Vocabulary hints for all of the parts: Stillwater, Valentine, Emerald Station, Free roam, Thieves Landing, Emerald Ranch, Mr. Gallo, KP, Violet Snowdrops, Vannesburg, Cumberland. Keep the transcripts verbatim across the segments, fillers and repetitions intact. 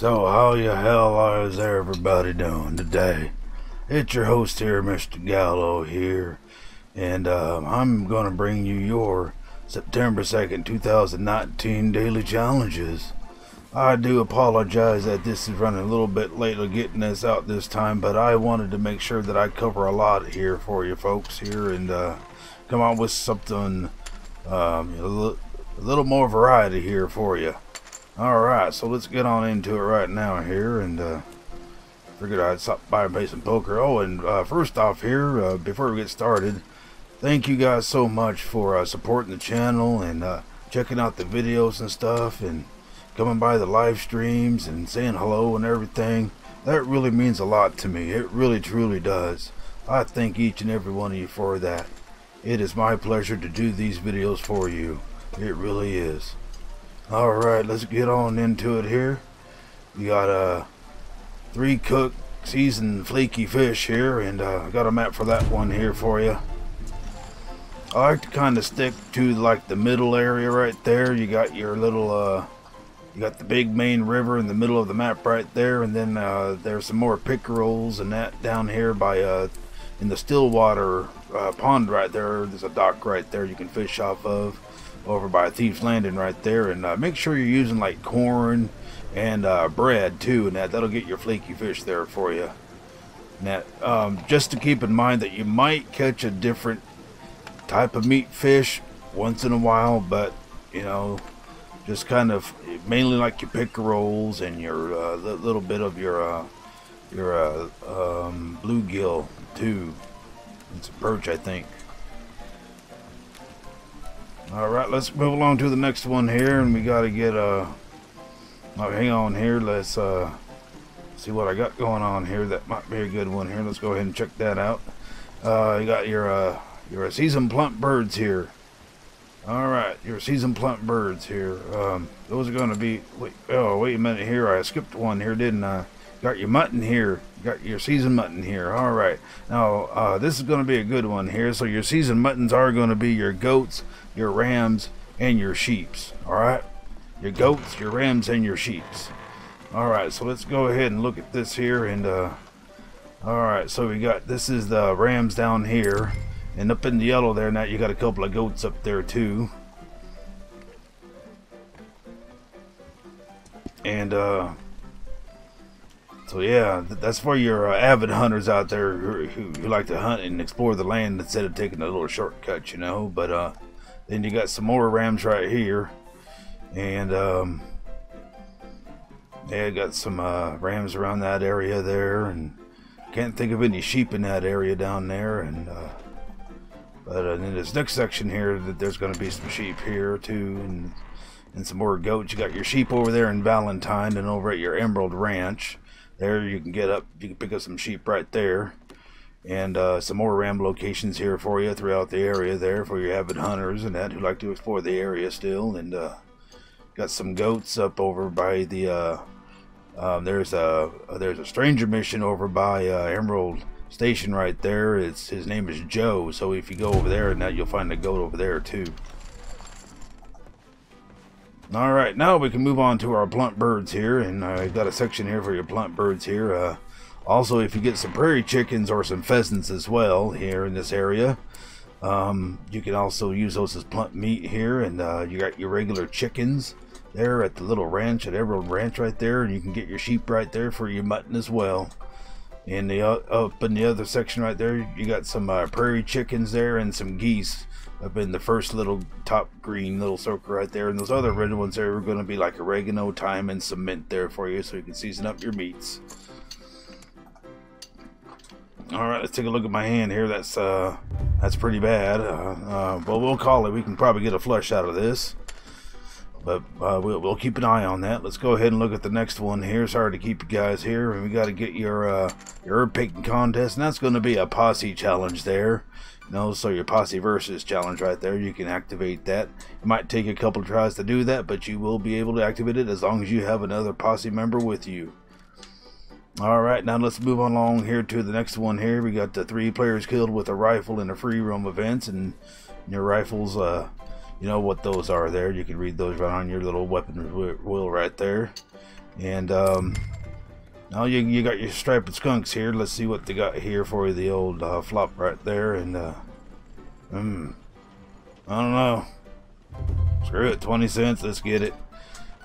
So how the hell is everybody doing today? It's your host here, Mister Gallo here, and uh, I'm going to bring you your September second two thousand nineteen daily challenges. I do apologize that this is running a little bit late on getting this out this time, but I wanted to make sure that I cover a lot here for you folks here and uh, come out with something um, a, little, a little more variety here for you. Alright, so let's get on into it right now here, and uh, figured I'd stop by and play some poker. Oh, and uh, first off here, uh, before we get started, thank you guys so much for uh, supporting the channel and uh, checking out the videos and stuff, and coming by the live streams and saying hello and everything. That really means a lot to me. It really truly does. I thank each and every one of you for that. It is my pleasure to do these videos for you. It really is. Alright, let's get on into it here. We got uh, three cooked seasoned flaky fish here, and uh, I got a map for that one here for you. I like to kind of stick to like the middle area right there. You got your little uh, you got the big main river in the middle of the map right there, and then uh, there's some more pickerels and that down here by uh, in the Stillwater uh, pond right there. There's a dock right there you can fish off of over by Thieves Landing right there, and uh, make sure you're using like corn and uh, bread too, and that, that'll get your flaky fish there for you. Now, um, just to keep in mind that you might catch a different type of meat fish once in a while, but you know, just kind of mainly like your pickerels and your uh, little bit of your uh, your uh, um, bluegill too. It's a perch, I think. All right, let's move along to the next one here, and we got to get uh, oh, hang on here. Let's uh, see what I got going on here. That might be a good one here. Let's go ahead and check that out. Uh, you got your uh, your seasoned plump birds here. Alright, your seasoned plump birds here. Um, those are going to be... Wait, oh, wait a minute here. I skipped one here, didn't I? Got your mutton here. Got your seasoned mutton here. Alright. Now, uh, this is going to be a good one here. So your seasoned muttons are going to be your goats, your rams, and your sheeps. Alright? Your goats, your rams, and your sheeps. Alright, so let's go ahead and look at this here. And uh, alright, so we got... This is the rams down here. And up in the yellow there, now you got a couple of goats up there too. And uh, so yeah, that's for your uh, avid hunters out there who, who like to hunt and explore the land instead of taking a little shortcut, you know. But uh, then you got some more rams right here, and um, yeah, got some uh, rams around that area there, and can't think of any sheep in that area down there, and. Uh, But uh, in this next section here, that there's going to be some sheep here too, and and some more goats. You got your sheep over there in Valentine, and over at your Emerald Ranch, there you can get up, you can pick up some sheep right there, and uh, some more ram locations here for you throughout the area there for your avid hunters and that who like to explore the area still. And uh, got some goats up over by the uh, um, there's a there's a stranger mission over by uh, Emerald Station right there. It's his name is Joe, so if you go over there now you'll find a goat over there too. Alright, now we can move on to our plump birds here, and I've uh, got a section here for your plump birds here. Uh, also, if you get some prairie chickens or some pheasants as well here in this area, um, you can also use those as plump meat here. And uh, you got your regular chickens there at the little ranch at Emerald Ranch right there, and you can get your sheep right there for your mutton as well. In the uh, up in the other section right there, you got some uh, prairie chickens there and some geese up in the first little top green little circle right there. And those other red ones there are going to be like oregano, thyme, and some mint there for you, so you can season up your meats. All right, let's take a look at my hand here. That's uh, that's pretty bad. Uh, uh, well, we'll call it. We can probably get a flush out of this. But uh, we'll, we'll keep an eye on that. Let's go ahead and look at the next one here. Sorry to keep you guys here. And we got to get your uh, your herb picking contest, and that's going to be a posse challenge there. You know, so your posse versus challenge right there. You can activate that. It might take a couple tries to do that, but you will be able to activate it as long as you have another posse member with you. All right, now let's move on along here to the next one here. We got the three players killed with a rifle in the free roam events, and your rifles. Uh, You know what those are there. You can read those right on your little weapon wheel right there. And um, now you, you got your striped skunks here. Let's see what they got here for you. The old uh, flop right there. And uh, mm, I don't know. Screw it, twenty cents. Let's get it.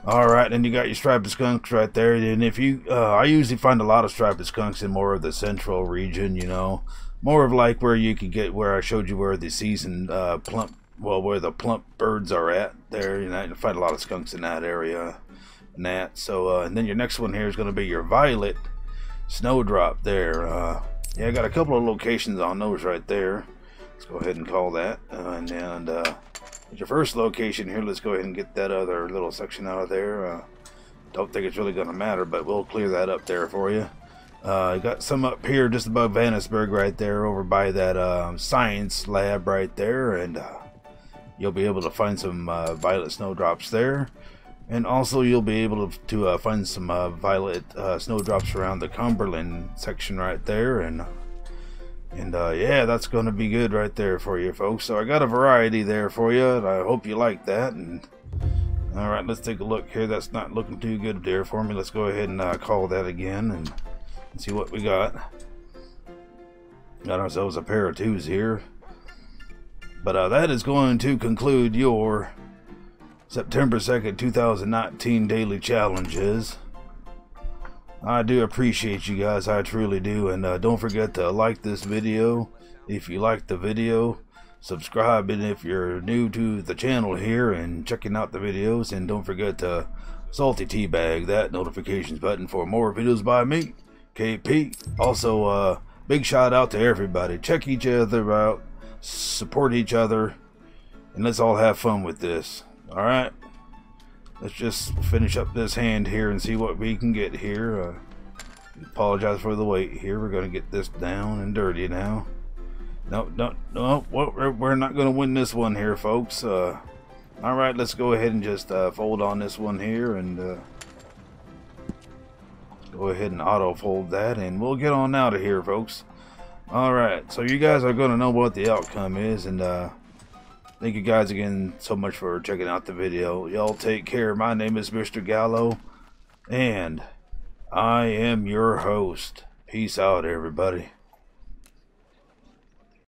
All right, then you got your striped skunks right there. And if you, uh, I usually find a lot of striped skunks in more of the central region, you know, more of like where you could get, where I showed you where the seasoned uh, plump, well, where the plump birds are at there. You know, you find a lot of skunks in that area, and that. So, uh, and then your next one here is going to be your Violet Snowdrop there. Uh, yeah, I got a couple of locations on those right there. Let's go ahead and call that, uh, and then. Uh, Your first location here, let's go ahead and get that other little section out of there. Uh, don't think it's really going to matter, but we'll clear that up there for you. Uh, got some up here just above Vannesburg right there, over by that um, science lab right there, and uh, you'll be able to find some uh, Violet Snowdrops there. And also you'll be able to, to uh, find some uh, Violet uh, Snowdrops around the Cumberland section right there. And And uh, yeah, that's going to be good right there for you folks. So I got a variety there for you, and I hope you like that. And all right, let's take a look here. That's not looking too good there for me. Let's go ahead and uh, call that again and see what we got. Got ourselves a pair of twos here. But uh, that is going to conclude your September second two thousand nineteen daily challenges. I do appreciate you guys, I truly do. And uh, don't forget to like this video if you like the video, subscribe and if you're new to the channel here and checking out the videos, and don't forget to salty teabag that notifications button for more videos by me, K P. Also, uh, big shout out to everybody. Check each other out, support each other, and let's all have fun with this. All right. Let's just finish up this hand here and see what we can get here. Uh, apologize for the wait here. We're going to get this down and dirty now. No, no, no. We're not going to win this one here, folks. Uh, all right, let's go ahead and just uh, fold on this one here. And uh, go ahead and auto-fold that. And we'll get on out of here, folks. All right, so you guys are going to know what the outcome is. And... Uh, Thank you guys again so much for checking out the video. Y'all take care. My name is Mister Gallo, and I am your host. Peace out, everybody.